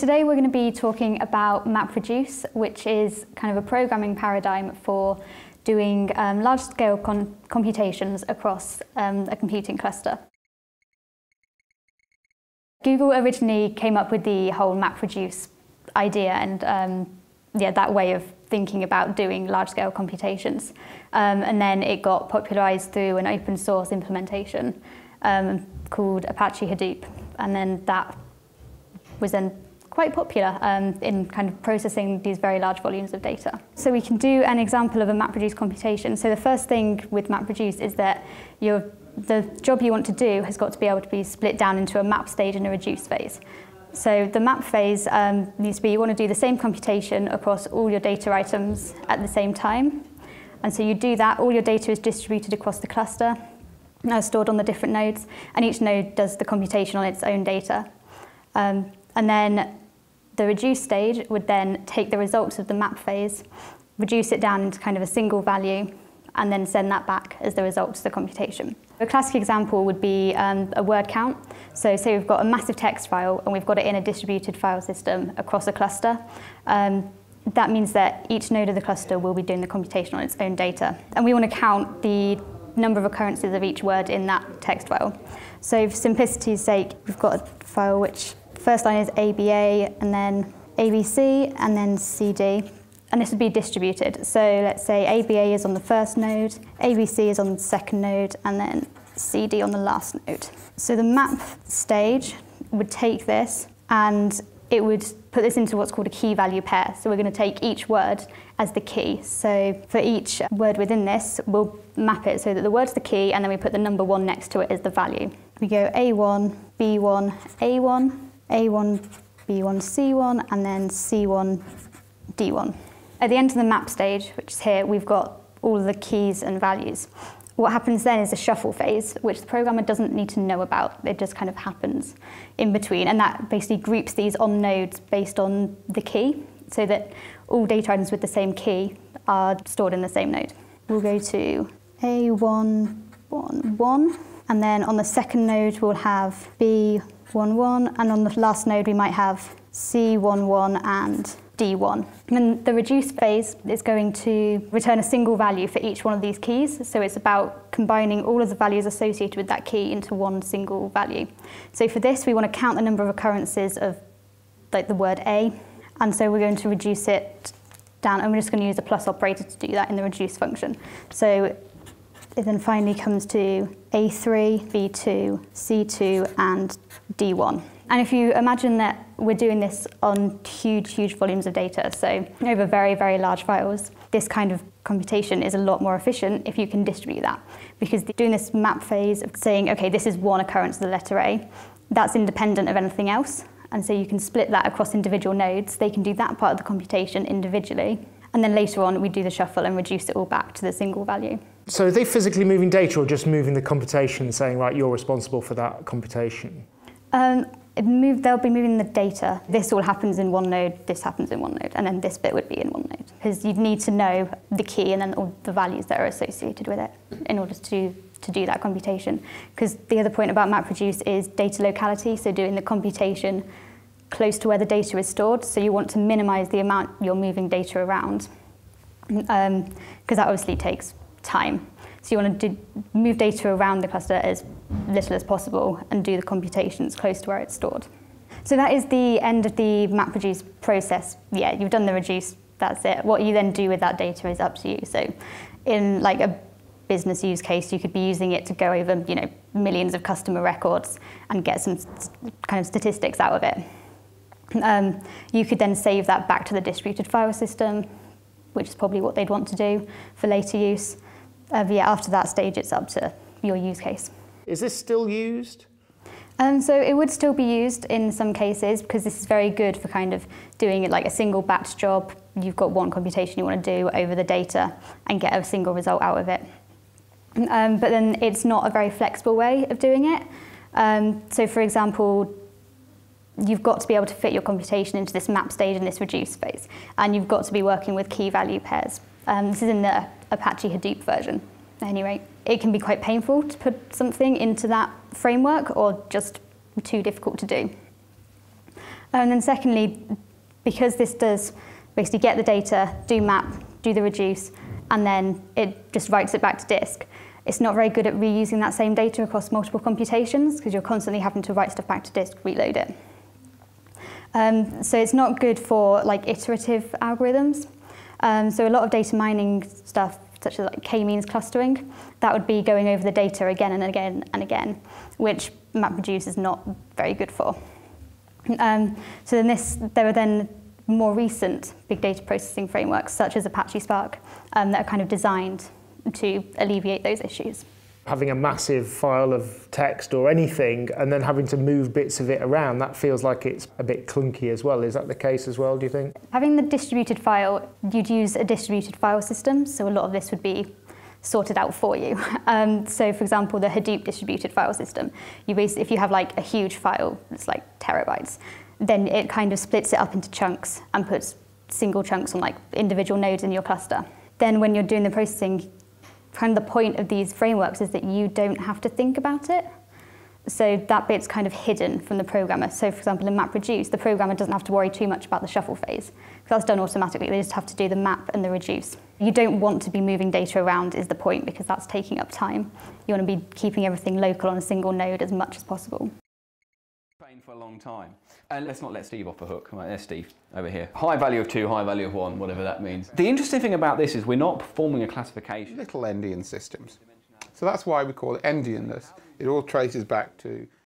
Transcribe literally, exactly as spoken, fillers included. Today we're going to be talking about MapReduce, which is kind of a programming paradigm for doing um, large-scale con computations across um, a computing cluster. Google originally came up with the whole MapReduce idea and um, yeah, that way of thinking about doing large-scale computations. Um, and then it got popularized through an open-source implementation um, called Apache Hadoop, and then that was then quite popular um, in kind of processing these very large volumes of data. So we can do an example of a MapReduce computation. So the first thing with MapReduce is that your, the job you want to do has got to be able to be split down into a map stage and a reduce phase. So the map phase um, needs to be, you want to do the same computation across all your data items at the same time. And so you do that, all your data is distributed across the cluster, uh, stored on the different nodes, and each node does the computation on its own data. Um, and then the reduce stage would then take the results of the map phase, reduce it down into kind of a single value, and then send that back as the result to the computation. A classic example would be um, a word count. So say we've got a massive text file and we've got it in a distributed file system across a cluster. Um, that means that each node of the cluster will be doing the computation on its own data. And we want to count the number of occurrences of each word in that text file. So for simplicity's sake, we've got a file which first line is A B A, and then A B C, and then C D. And this would be distributed. So let's say A B A is on the first node, A B C is on the second node, and then C D on the last node. So the map stage would take this, and it would put this into what's called a key value pair. So we're going to take each word as the key. So for each word within this, we'll map it so that the word's the key, and then we put the number one next to it as the value. We go A one, B one, A one. A one, B one, C one, and then C one, D one. At the end of the map stage, which is here, we've got all of the keys and values. What happens then is the shuffle phase, which the programmer doesn't need to know about. It just kind of happens in between, and that basically groups these on nodes based on the key, so that all data items with the same key are stored in the same node. We'll go to A one one one, and then on the second node we'll have B one one, and on the last node we might have C one one and D one. And the reduce phase is going to return a single value for each one of these keys, so it's about combining all of the values associated with that key into one single value. So for this we want to count the number of occurrences of like the word A, and so we're going to reduce it down, and we're just going to use a plus operator to do that in the reduce function. So it then finally comes to A three, B two, C two, and D one. And if you imagine that we're doing this on huge, huge volumes of data, so over very, very large files, this kind of computation is a lot more efficient if you can distribute that. Because doing this map phase of saying, okay, this is one occurrence of the letter A, that's independent of anything else. And so you can split that across individual nodes. They can do that part of the computation individually. And then later on, we do the shuffle and reduce it all back to the single value. So are they physically moving data or just moving the computation, saying, right, you're responsible for that computation? Um, it moved, they'll be moving the data. This all happens in one node, this happens in one node, and then this bit would be in one node. Because you'd need to know the key and then all the values that are associated with it in order to, to do that computation. Because the other point about MapReduce is data locality, so doing the computation close to where the data is stored, so you want to minimize the amount you're moving data around, because um, that obviously takes time. So you want to do, move data around the cluster as little as possible and do the computations close to where it's stored. So that is the end of the MapReduce process. Yeah, you've done the reduce, that's it. What you then do with that data is up to you. So in like a business use case, you could be using it to go over, you know, millions of customer records and get some kind of statistics out of it. Um, you could then save that back to the distributed file system, which is probably what they'd want to do for later use. Uh, yeah, after that stage, it's up to your use case. Is this still used? Um, so it would still be used in some cases, because this is very good for kind of doing it like a single batch job. You've got one computation you want to do over the data and get a single result out of it. Um, but then it's not a very flexible way of doing it. Um, so for example, you've got to be able to fit your computation into this map stage and this reduce phase, and you've got to be working with key value pairs. Um, this is in the Apache Hadoop version. At any rate, it can be quite painful to put something into that framework, or just too difficult to do. And then secondly, because this does basically get the data, do map, do the reduce, and then it just writes it back to disk. It's not very good at reusing that same data across multiple computations because you're constantly having to write stuff back to disk, reload it. Um, so it's not good for like iterative algorithms. Um, so a lot of data mining stuff, such as like K-means clustering, that would be going over the data again and again and again, which MapReduce is not very good for. Um, so then this, there are then more recent big data processing frameworks, such as Apache Spark, um, that are kind of designed to alleviate those issues. Having a massive file of text or anything and then having to move bits of it around, that feels like it's a bit clunky as well. Is that the case as well, do you think? Having the distributed file, you'd use a distributed file system, so a lot of this would be sorted out for you. Um, so for example, the Hadoop distributed file system, you basically, if you have like a huge file, it's like terabytes, then it kind of splits it up into chunks and puts single chunks on like individual nodes in your cluster. Then when you're doing the processing, kind of the point of these frameworks is that you don't have to think about it. So that bit's kind of hidden from the programmer. So for example, in MapReduce, the programmer doesn't have to worry too much about the shuffle phase, because that's done automatically. They just have to do the map and the reduce. You don't want to be moving data around is the point, because that's taking up time. You want to be keeping everything local on a single node as much as possible. For a long time. And let's not let Steve off the hook. Right, there's Steve over here. High value of two, high value of one, whatever that means. The interesting thing about this is we're not performing a classification. Little endian systems. So that's why we call it endianness. It all traces back to